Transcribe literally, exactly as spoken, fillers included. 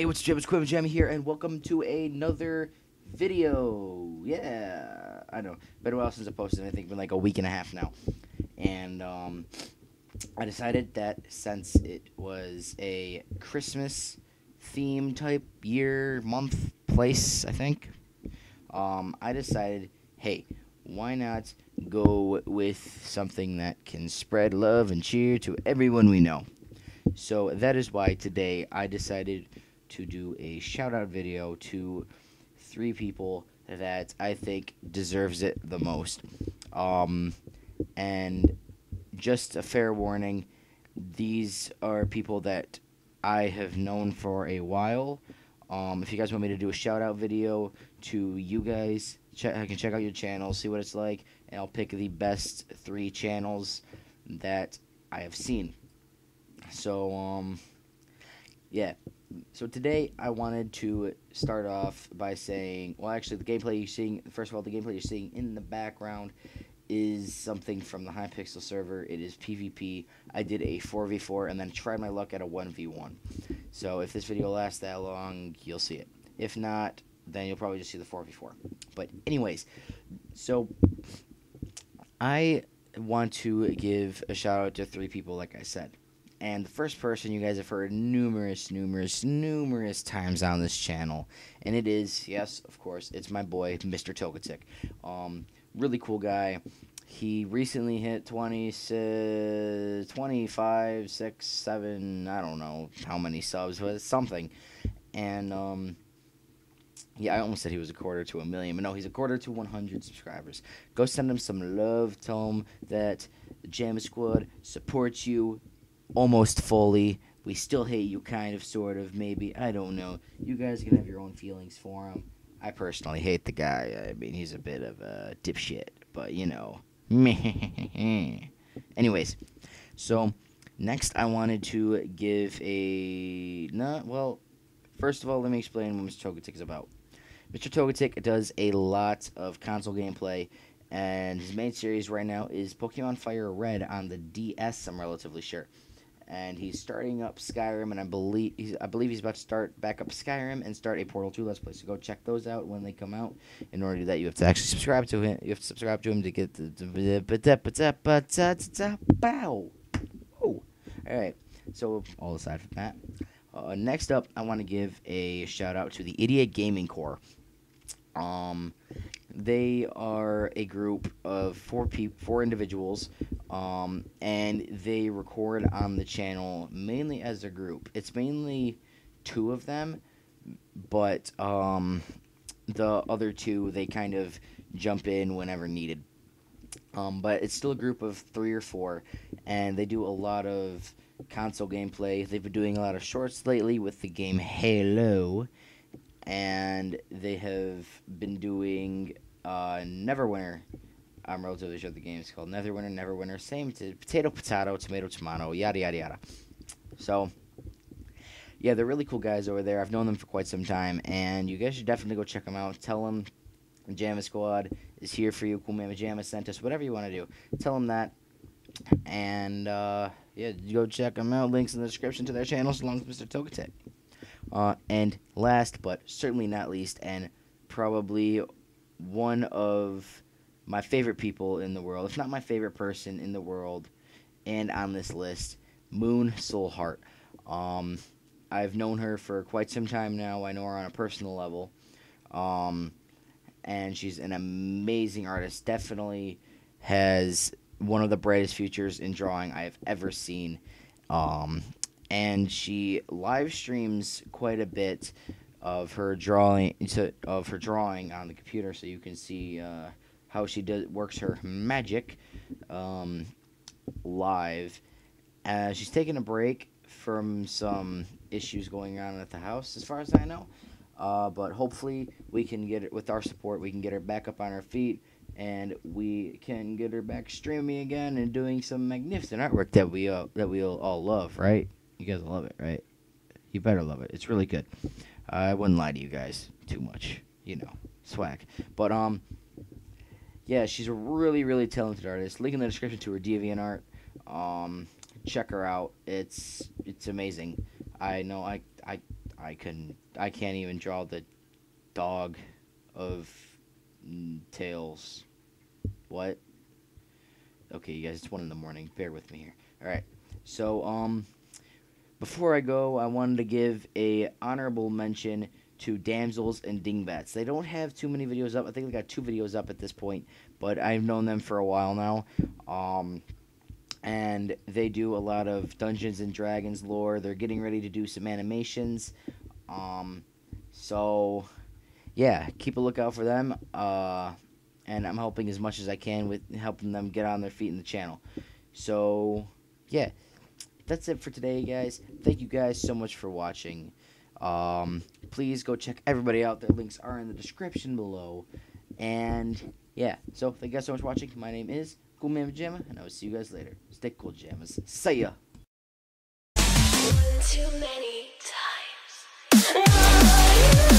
Hey, what's up, it's Quim Jammy here, and welcome to another video. Yeah, I know, been a while since I posted. I think been like a week and a half now, and um, I decided that since it was a Christmas theme type year, month, place, I think, um, I decided, hey, why not go with something that can spread love and cheer to everyone we know. So that is why today I decided to do a shout out video to three people that I think deserves it the most. Um, and just a fair warning, these are people that I have known for a while. Um, if you guys want me to do a shout out video to you guys, check, I can check out your channel, see what it's like, and I'll pick the best three channels that I have seen. So, um, yeah, so today I wanted to start off by saying, well, actually, the gameplay you're seeing, first of all, the gameplay you're seeing in the background is something from the Hypixel server. It is PvP. I did a four v four and then tried my luck at a one v one. So if this video lasts that long, you'll see it. If not, then you'll probably just see the four v four. But anyways, so I want to give a shout out to three people, like I said. And the first person you guys have heard numerous, numerous, numerous times on this channel. And it is, yes, of course, it's my boy, Mister Togetic. Um, really cool guy. He recently hit twenty, twenty-five, six, seven, I don't know how many subs, but it's something. And, um, yeah, I almost said he was a quarter to a million, but no, he's a quarter to one hundred subscribers. Go send him some love. Tell him that the Jammy Squad supports you. Almost fully. We still hate you, kind of, sort of, maybe. I don't know. You guys can have your own feelings for him. I personally hate the guy. I mean, he's a bit of a dipshit, but you know. Anyways, so next I wanted to give a not well. First of all, let me explain what Mister Togetic is about. Mister Togetic does a lot of console gameplay. And his main series right now is Pokemon Fire Red on the D S, I'm relatively sure. And he's starting up Skyrim, and I believe he's, I believe he's about to start back up Skyrim and start a Portal two Let's Play. So go check those out when they come out. In order to do that, you have to actually subscribe to him. You have to subscribe to him to get the... Bow! Oh! Alright, so all aside from that. Uh, next up, I want to give a shout-out to the Idiot Gaming Corps. Um... They are a group of four people, four individuals, um, and they record on the channel mainly as a group. It's mainly two of them, but um, the other two, they kind of jump in whenever needed. Um, but it's still a group of three or four, and they do a lot of console gameplay. They've been doing a lot of shorts lately with the game Halo. And they have been doing uh, Neverwinter. I'm relatively sure the game is called Neverwinter, Neverwinter. Same to potato, potato, tomato, tomato, yada, yada, yada. So, yeah, they're really cool guys over there. I've known them for quite some time. And you guys should definitely go check them out. Tell them Jammy Squad is here for you. Coolmamajama sent us. Whatever you want to do. Tell them that. And, uh, yeah, go check them out. Links in the description to their channels along with Mister Togetic. Uh, and last, but certainly not least, and probably one of my favorite people in the world, if not my favorite person in the world, and on this list, MoonSoulHart. Um, I've known her for quite some time now. I know her on a personal level, um, and she's an amazing artist. Definitely has one of the brightest futures in drawing I have ever seen. Um... And she live streams quite a bit of her drawing of her drawing on the computer, so you can see uh, how she does works her magic um, live. Uh, she's taking a break from some issues going on at the house, as far as I know. Uh, but hopefully, we can get it with our support. We can get her back up on her feet, and we can get her back streaming again and doing some magnificent artwork that we uh, that we all love, right? You guys love it, right? You better love it. It's really good. I wouldn't lie to you guys too much. You know, swag. But, um, yeah, she's a really, really talented artist. Link in the description to her DeviantArt. Um, check her out. It's it's amazing. I know I, I, I couldn't. I can't even draw the dog of tails. What? Okay, you guys, it's one in the morning. Bear with me here. All right. So, um, before I go, I wanted to give a honorable mention to Damsels and Dingbats. They don't have too many videos up. I think they got two videos up at this point, but I've known them for a while now. Um, and they do a lot of Dungeons and Dragons lore. They're getting ready to do some animations. Um, so, yeah, keep a lookout for them. Uh, and I'm helping as much as I can with helping them get on their feet in the channel. So, yeah, that's it for today, guys. Thank you guys so much for watching. Um, please go check everybody out. Their links are in the description below. And, yeah, so thank you guys so much for watching. My name is Coolmamajama, and I will see you guys later. Stay cool, Jammas. See ya! One too many times.